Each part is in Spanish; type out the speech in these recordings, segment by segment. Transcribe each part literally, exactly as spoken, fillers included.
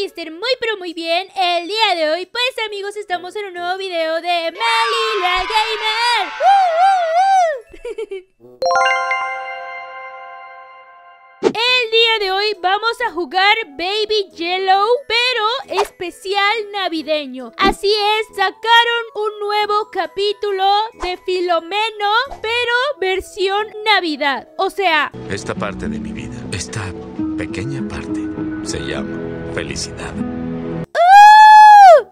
que estén muy pero muy bien. El día de hoy, pues amigos, estamos en un nuevo video de Meli la Gamer. uh, uh, uh. El día de hoy vamos a jugar Baby Yellow, pero especial navideño. Así es, sacaron un nuevo capítulo de Filomeno, pero versión Navidad. O sea, esta parte de mi vida, esta pequeña parte, se llama felicidad.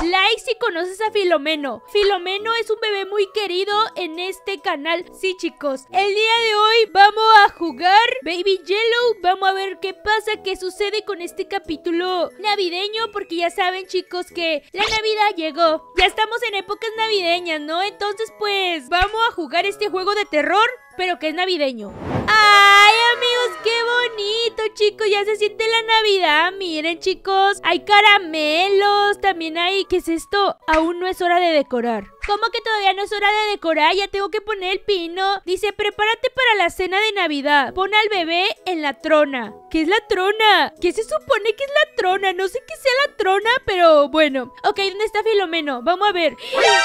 Like si conoces a Filomeno. Filomeno es un bebé muy querido en este canal. Sí, chicos, el día de hoy vamos a jugar Baby Yellow. Vamos a ver qué pasa, qué sucede con este capítulo navideño, porque ya saben, chicos, que la Navidad llegó. Ya estamos en épocas navideñas, ¿no? Entonces, pues, vamos a jugar este juego de terror, pero que es navideño. ¡Ay, amigos! ¡Qué bonito, chicos! Ya se siente la Navidad. Miren, chicos, hay caramelos. También hay... ¿Qué es esto? Aún no es hora de decorar. ¿Cómo que todavía no es hora de decorar? Ya tengo que poner el pino. Dice, prepárate para la cena de Navidad. Pon al bebé en la trona. ¿Qué es la trona? ¿Qué se supone que es la trona? No sé qué sea la trona, pero bueno. Ok, ¿dónde está Filomeno? Vamos a ver. ¡Ay!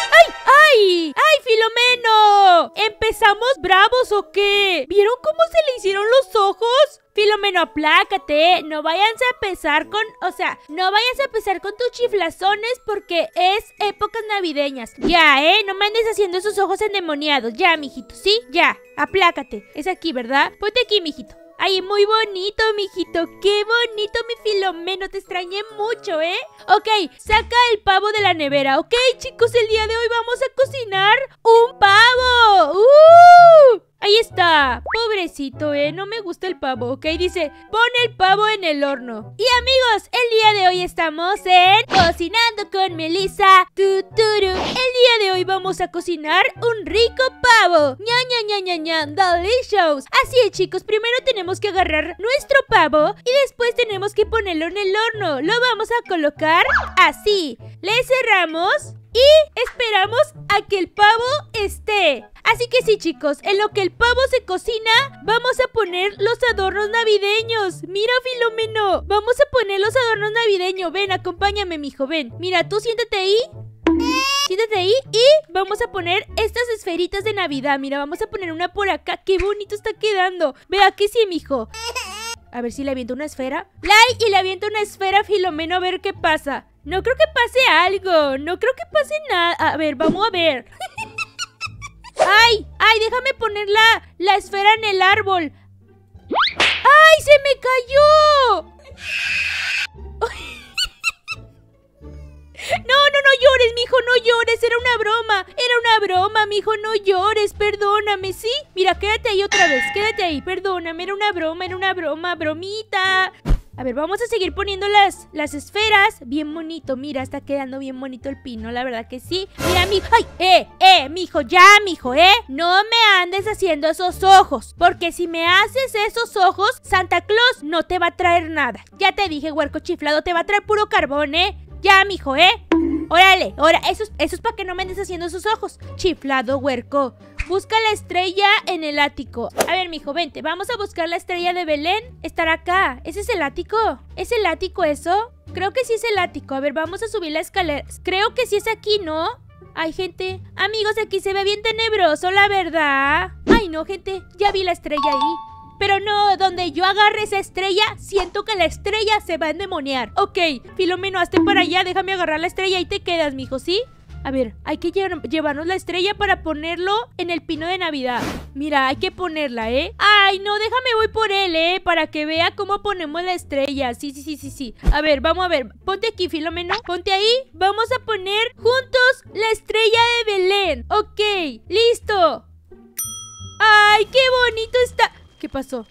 ¡Ay! ¡Ay, Filomeno! ¿Empezamos bravos o qué? ¿Vieron cómo se le hicieron los ojos? Filomeno, aplácate, no vayas a empezar con, o sea, no vayas a empezar con tus chiflazones porque es épocas navideñas. Ya, ¿eh? No me andes haciendo esos ojos endemoniados. Ya, mijito, ¿sí? Ya, aplácate. Es aquí, ¿verdad? Ponte aquí, mijito. Ay, muy bonito, mijito. Qué bonito, mi Filomeno. Te extrañé mucho, ¿eh? Ok, saca el pavo de la nevera. Ok, chicos, el día de hoy vamos a cocinar un pavo. ¡Uh! Ahí está, pobrecito, eh, no me gusta el pavo, ok, dice, pon el pavo en el horno. Y amigos, el día de hoy estamos en Cocinando con Melissa Tuturu. El día de hoy vamos a cocinar un rico pavo, ña ña ña ña ña, delicious. Así es, chicos, primero tenemos que agarrar nuestro pavo y después tenemos que ponerlo en el horno. Lo vamos a colocar así, le cerramos y esperamos a que el pavo esté. Así que sí, chicos, en lo que el pavo se cocina, vamos a poner los adornos navideños. Mira, Filomeno, vamos a poner los adornos navideños. Ven, acompáñame, mijo, ven. Mira, tú siéntate ahí. Siéntate ahí y vamos a poner estas esferitas de Navidad. Mira, vamos a poner una por acá. ¡Qué bonito está quedando! Vea que sí, mijo. A ver si le aviento una esfera. Like y le aviento una esfera, Filomeno, a ver qué pasa. No creo que pase algo. No creo que pase nada. A ver, vamos a ver. ¡Ay! ¡Ay! Déjame poner la, la esfera en el árbol. ¡Ay! ¡Se me cayó! No, no, no llores, mijo, no llores. Era una broma. Era una broma, mijo, no llores. Perdóname, ¿sí? Mira, quédate ahí otra vez. Quédate ahí, perdóname. Era una broma, era una broma, bromita. A ver, vamos a seguir poniendo las, las esferas. Bien bonito, mira, está quedando bien bonito el pino, la verdad que sí. Mira, mijo, ¡ay! ¡Eh! ¡Eh! Mijo, ya, mijo, ¿eh? No me andes haciendo esos ojos, porque si me haces esos ojos, Santa Claus no te va a traer nada. Ya te dije, huerco chiflado, te va a traer puro carbón, ¿eh? Ya, mijo, ¿eh? Órale, ahora, eso es, eso es para que no me andes haciendo esos ojos. Chiflado, huerco. Busca la estrella en el ático. A ver, mijo, vente. Vamos a buscar la estrella de Belén. Estará acá. ¿Ese es el ático? ¿Es el ático eso? Creo que sí es el ático. A ver, vamos a subir la escalera. Creo que sí es aquí, ¿no? Ay, gente. Amigos, aquí se ve bien tenebroso, la verdad. Ay, no, gente. Ya vi la estrella ahí. Pero no, donde yo agarre esa estrella, siento que la estrella se va a endemoniar. Ok, Filomeno, hazte para allá. Déjame agarrar la estrella y te quedas, mijo, ¿sí? A ver, hay que llevar, llevarnos la estrella para ponerlo en el pino de Navidad. Mira, hay que ponerla, ¿eh? Ay, no, déjame voy por él, ¿eh? Para que vea cómo ponemos la estrella. Sí, sí, sí, sí, sí. A ver, vamos a ver. Ponte aquí, Filomeno. Ponte ahí. Vamos a poner juntos la estrella de Belén. Ok, listo. Ay, qué bonito está. ¿Qué pasó?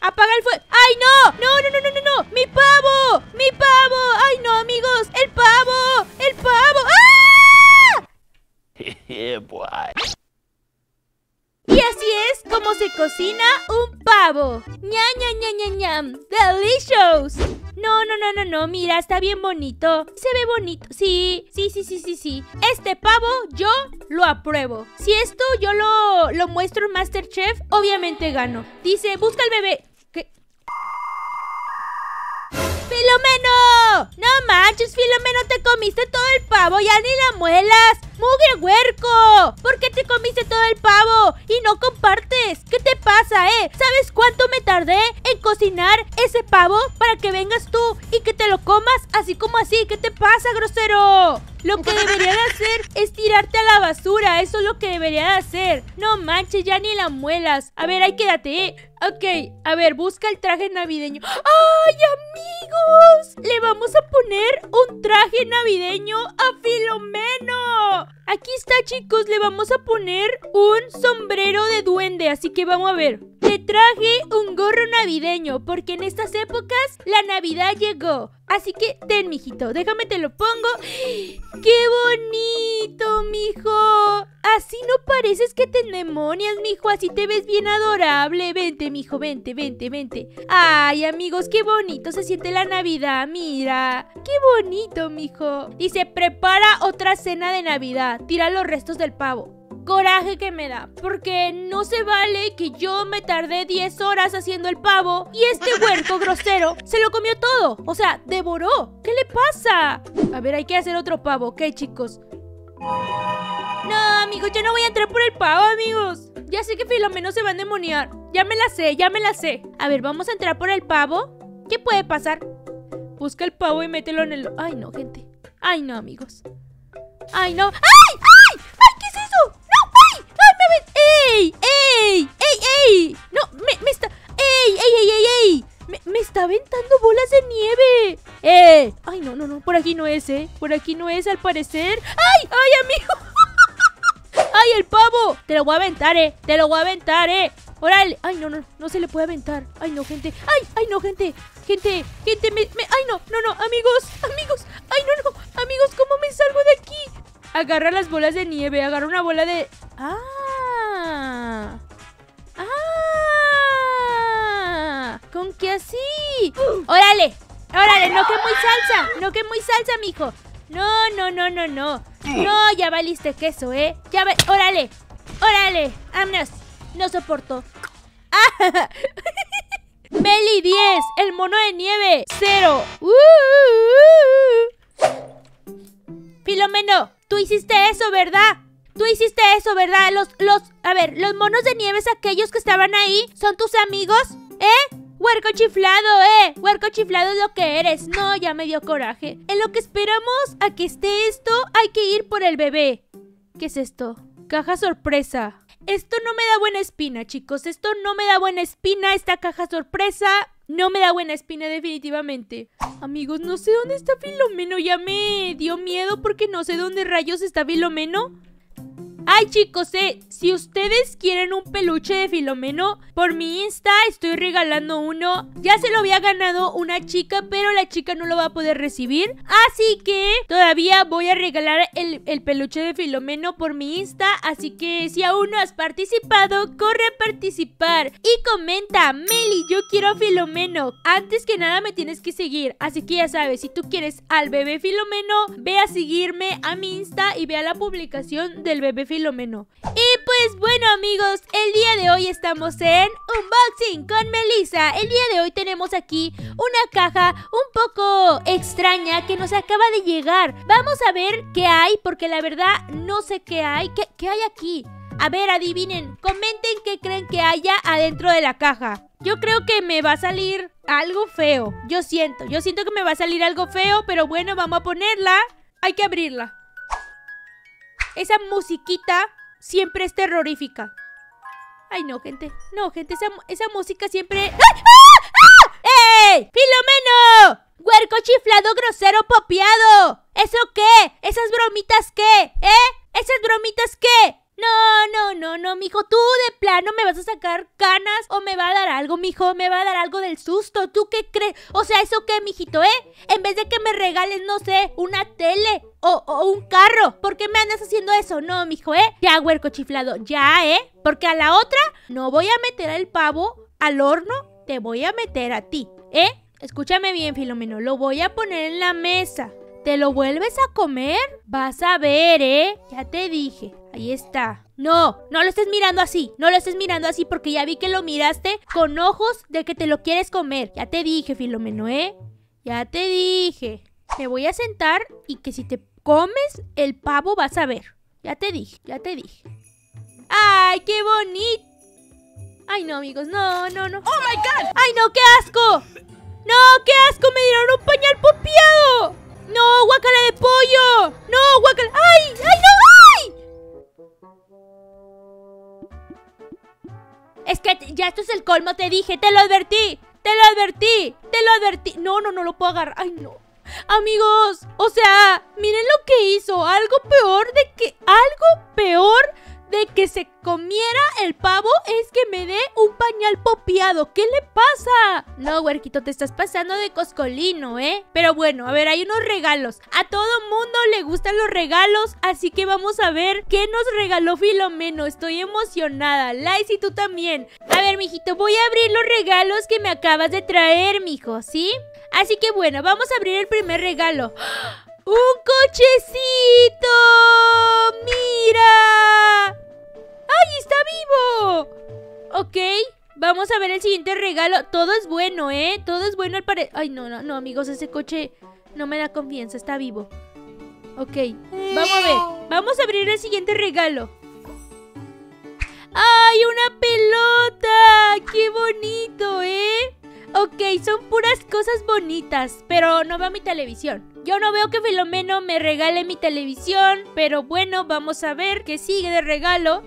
¡Apaga el fuego! ¡Ay, no! ¡No, no, no, no, no, no! ¡Mi pavo! ¡Mi pavo! ¡Ay, no, amigos! ¡El pavo! ¡El pavo! ¡Ah! Y así es como se cocina un pavo. ¡Ñam, ñam, ñam, ñam, ñam! ¡Delicious! No, no, no, no, no, mira, está bien bonito. Se ve bonito, sí, sí, sí, sí, sí, sí. Este pavo yo lo apruebo. Si esto yo lo, lo muestro en Master Chef, obviamente gano. Dice, busca al bebé. ¿Qué? ¡Filomeno! ¡No manches, Filomeno! ¡Te comiste todo el pavo! ¡Ya ni la muelas! ¡Mugre huerco! ¿Por qué te comiste todo el pavo y no compartes? ¿Qué te pasa, eh? ¿Sabes cuánto me tardé en cocinar ese pavo para que vengas tú y que te lo comas así como así? ¿Qué te pasa, grosero? Lo que debería de hacer es tirarte a la basura. Eso es lo que debería de hacer. No manches, ya ni la muelas. A ver, ahí quédate, eh. Ok, a ver, busca el traje navideño. ¡Ay, amigos! Le vamos a poner un traje navideño a Filomeno. Aquí está, chicos, le vamos a poner un sombrero de duende. Así que vamos a ver. Le traje un gorro navideño porque en estas épocas la Navidad llegó. Así que ten, mijito, déjame te lo pongo. ¡Qué bonito, mijo! Así no pareces que te endemonias, mijo. Así te ves bien adorable. Vente, mijo, vente, vente, vente. Ay, amigos, qué bonito se siente la Navidad, mira. Qué bonito, mijo. Dice, prepara otra cena de Navidad. Tira los restos del pavo. Coraje que me da, porque no se vale que yo me tardé diez horas haciendo el pavo y este huerco grosero se lo comió todo. O sea, devoró. ¿Qué le pasa? A ver, hay que hacer otro pavo, ¿ok, chicos? No, amigos, yo no voy a entrar por el pavo, amigos. Ya sé que Filomeno se va a endemoniar. Ya me la sé, ya me la sé. A ver, vamos a entrar por el pavo. ¿Qué puede pasar? Busca el pavo y mételo en el... Ay, no, gente. Ay, no, amigos. Ay, no. ¡Ay! ¡Ay! ¡Ay! ¿Qué es eso? ¡Ey! ¡Ey! ¡Ey! ¡Ey! ¡No! ¡Me, me está! ¡Ey! ¡Ey! ¡Ey! ¡Ey! ¡Ey! Me, ¡Me está aventando bolas de nieve! ¡Eh! ¡Ay, no, no, no! Por aquí no es, ¿eh? Por aquí no es, al parecer. ¡Ay! ¡Ay, amigo! ¡Ay, el pavo! Te lo voy a aventar, ¿eh? Te lo voy a aventar, ¿eh? ¡Órale! ¡Ay, no, no! No se le puede aventar. ¡Ay, no, gente! ¡Ay! ¡Ay, no, gente! ¡Gente! ¡Gente! Me, me... ¡Ay, no! ¡No, no! ¡Amigos! ¡Amigos! ¡Ay, no, no! ¡Amigos! ¿Cómo me salgo de aquí? Agarra las bolas de nieve. Agarra una bola de... ¡Ah! ¡Ah! ¿Con qué así? ¡Órale! ¡Órale! ¡No que muy salsa! ¡No que muy salsa, mijo! ¡No, no, no, no, no! ¡No! Ya valiste queso, ¿eh? ¡Ya va! ¡Órale! ¡Órale! ¡Amnos! ¡No soporto! ¡Ah! ¡Meli diez! ¡El mono de nieve! ¡Cero! ¡Uh! Filomeno, tú hiciste eso, ¿verdad? Tú hiciste eso, ¿verdad? Los, los, a ver, los monos de nieves aquellos que estaban ahí, ¿son tus amigos? ¿Eh? Huerco chiflado, ¿eh? Huerco chiflado es lo que eres. No, ya me dio coraje. En lo que esperamos a que esté esto, hay que ir por el bebé. ¿Qué es esto? Caja sorpresa. Esto no me da buena espina, chicos. Esto no me da buena espina, esta caja sorpresa. No me da buena espina definitivamente. Amigos, no sé dónde está Filomeno. Ya me dio miedo porque no sé dónde rayos está Filomeno. Ay, chicos, eh, si ustedes quieren un peluche de Filomeno, por mi Insta estoy regalando uno. Ya se lo había ganado una chica, pero la chica no lo va a poder recibir. Así que todavía voy a regalar el, el peluche de Filomeno por mi Insta. Así que si aún no has participado, corre a participar. Y comenta, Meli, yo quiero a Filomeno. Antes que nada me tienes que seguir. Así que ya sabes, si tú quieres al bebé Filomeno, ve a seguirme a mi Insta y vea la publicación del bebé Filomeno. Filomeno. Y pues bueno, amigos, el día de hoy estamos en Unboxing con Melissa. El día de hoy tenemos aquí una caja un poco extraña que nos acaba de llegar. Vamos a ver qué hay, porque la verdad no sé qué hay. ¿Qué, qué hay aquí? A ver, adivinen, comenten qué creen que haya adentro de la caja. Yo creo que me va a salir algo feo. Yo siento, yo siento que me va a salir algo feo, pero bueno, vamos a ponerla. Hay que abrirla. Esa musiquita siempre es terrorífica. Ay, no, gente. No, gente, esa, esa música siempre... ¡Ah! ¡Ah! ¡Ah! ¡Ey! ¡Filomeno! ¡Huerco chiflado, grosero, popeado! ¿Eso qué? ¿Esas bromitas qué? ¿Eh? ¿Esas bromitas qué? No, no, no, no, mijo. Tú de plano me vas a sacar canas o me va a dar algo, mijo. Me va a dar algo del susto. ¿Tú qué crees? O sea, ¿eso qué, mijito, eh? En vez de que me regales, no sé, una tele o, o un carro. ¿Por qué me andas haciendo eso? No, mijo, eh. Ya, huerco chiflado. Ya, eh. Porque a la otra no voy a meter al pavo al horno. Te voy a meter a ti, eh. Escúchame bien, Filomeno. Lo voy a poner en la mesa. ¿Te lo vuelves a comer? Vas a ver, ¿eh? Ya te dije. Ahí está. No, no lo estés mirando así. No lo estés mirando así porque ya vi que lo miraste con ojos de que te lo quieres comer. Ya te dije, Filomeno, ¿eh? Ya te dije. Me voy a sentar y que si te comes el pavo vas a ver. Ya te dije, ya te dije. ¡Ay, qué bonito! Ay, no, amigos, no, no, no. ¡Oh, my God! ¡Ay, no, qué asco! ¡No, qué asco! ¡Me dieron un pañal pompeado! ¡No, guácala de pollo! ¡No, guácala! ¡Ay, ay, no! Es que ya esto es el colmo, te dije, te lo advertí, te lo advertí, te lo advertí. No, no, no lo puedo agarrar, ay no. Amigos, o sea, miren lo que hizo, algo peor de que, algo peor de que se comiera el pavo es que me dé un pañal popeado. ¿Qué le pasa? No, huerquito, te estás pasando de coscolino, ¿eh? Pero bueno, a ver, hay unos regalos. A todo mundo le gustan los regalos, así que vamos a ver qué nos regaló Filomeno. Estoy emocionada. Lais, y tú también. A ver, mijito, voy a abrir los regalos que me acabas de traer, mijo, ¿sí? Así que bueno, vamos a abrir el primer regalo. ¡Un cochecito! ¡Mira! ¡Ay, está vivo! Ok, vamos a ver el siguiente regalo. Todo es bueno, ¿eh? Todo es bueno al parecer. Ay, no, no, no, amigos, ese coche no me da confianza, está vivo. Ok, vamos a ver. Vamos a abrir el siguiente regalo. ¡Ay, una pelota! ¡Qué bonito, eh! Ok, son puras cosas bonitas, pero no va a mi televisión. Yo no veo que Filomeno me regale mi televisión, pero bueno, vamos a ver qué sigue de regalo.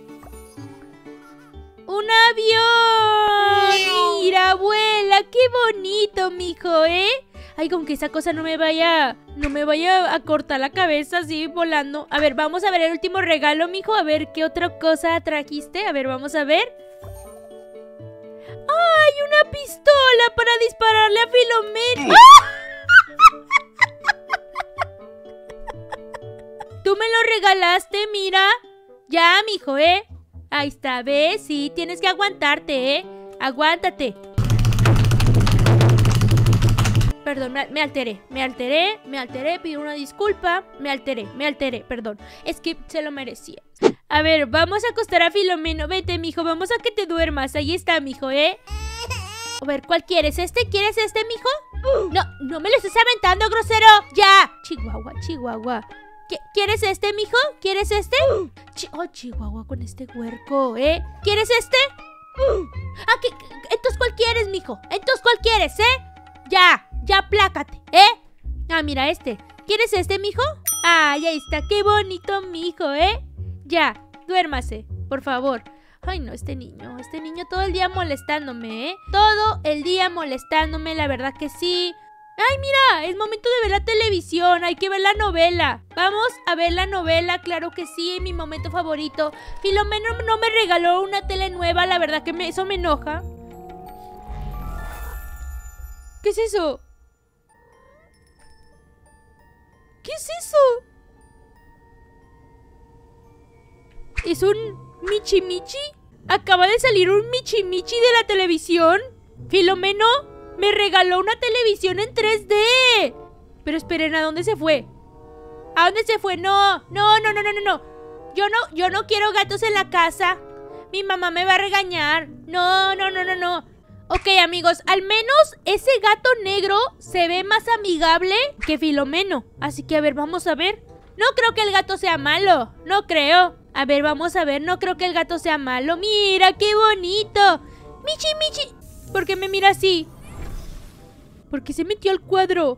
¡Un avión! ¡Mira, abuela! ¡Qué bonito, mijo, eh! Ay, con que esa cosa no me vaya, no me vaya a cortar la cabeza así volando. A ver, vamos a ver el último regalo, mijo, a ver qué otra cosa trajiste. A ver, vamos a ver. ¡Ay, una pistola para dispararle a Filomeno! ¡Ah! Tú me lo regalaste, mira. Ya, mijo, ¿eh? Ahí está, ¿ves? Sí, tienes que aguantarte, ¿eh? Aguántate. Perdón, me alteré, me alteré, me alteré, pido una disculpa. Me alteré, me alteré, perdón. Es que se lo merecía. A ver, vamos a acostar a Filomeno. Vete, mijo, vamos a que te duermas. Ahí está, mijo, ¿eh? A ver, ¿cuál quieres? ¿Este? ¿Quieres este, mijo? No, no me lo estés aventando, grosero. Ya. Chihuahua, chihuahua. ¿Quieres este, mijo? ¿Quieres este? Oh, chihuahua, con este huerco, ¿eh? ¿Quieres este? Ah, ¿qué? Entonces, ¿cuál quieres, mijo? Entonces, ¿cuál quieres, eh? Ya, ya, plácate, ¿eh? Ah, mira, este. ¿Quieres este, mijo? Ay, ahí está, qué bonito, mijo, ¿eh? Ya, duérmase, por favor. Ay, no, este niño, este niño todo el día molestándome, ¿eh? Todo el día molestándome, la verdad que sí. ¡Ay, mira! Es momento de ver la televisión. Hay que ver la novela. Vamos a ver la novela, claro que sí. Mi momento favorito. Filomeno no me regaló una tele nueva. La verdad que me, eso me enoja. ¿Qué es eso? ¿Qué es eso? ¿Es un michi michi? ¿Acaba de salir un michi michi de la televisión? ¿Filomeno? ¡Me regaló una televisión en tres D! Pero esperen, ¿a dónde se fue? ¿A dónde se fue? ¡No! ¡No, no, no, no, no! no. Yo no, yo no quiero gatos en la casa. Mi mamá me va a regañar. ¡No, no, no, no, no! Ok, amigos, al menos ese gato negro se ve más amigable que Filomeno. Así que, a ver, vamos a ver. No creo que el gato sea malo. No creo. A ver, vamos a ver. No creo que el gato sea malo. ¡Mira, qué bonito! ¡Michi, michi! ¿Por qué me mira así? Porque se metió al cuadro.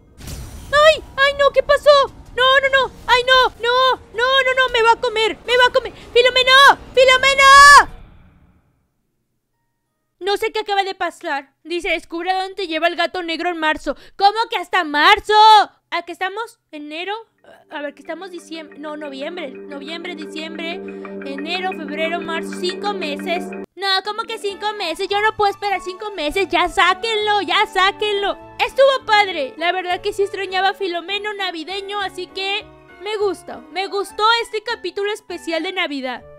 ¡Ay! ¡Ay, no! ¿Qué pasó? ¡No, no, no! ¡Ay, no! ¡No! ¡No, no, no! ¡Me va a comer! ¡Me va a comer! ¡Filomeno! ¡Filomeno! No sé qué acaba de pasar. Dice, descubre dónde te lleva el gato negro en marzo. ¿Cómo que hasta marzo? ¿A qué estamos? ¿Enero? A ver, ¿qué estamos? Diciembre. No, noviembre. Noviembre, diciembre, enero, febrero, marzo. Cinco meses. No, ¿cómo que cinco meses? Yo no puedo esperar cinco meses. ¡Ya sáquenlo! ¡Ya sáquenlo! Estuvo padre, la verdad que sí extrañaba a Filomeno navideño, así que me gustó, me gustó este capítulo especial de Navidad.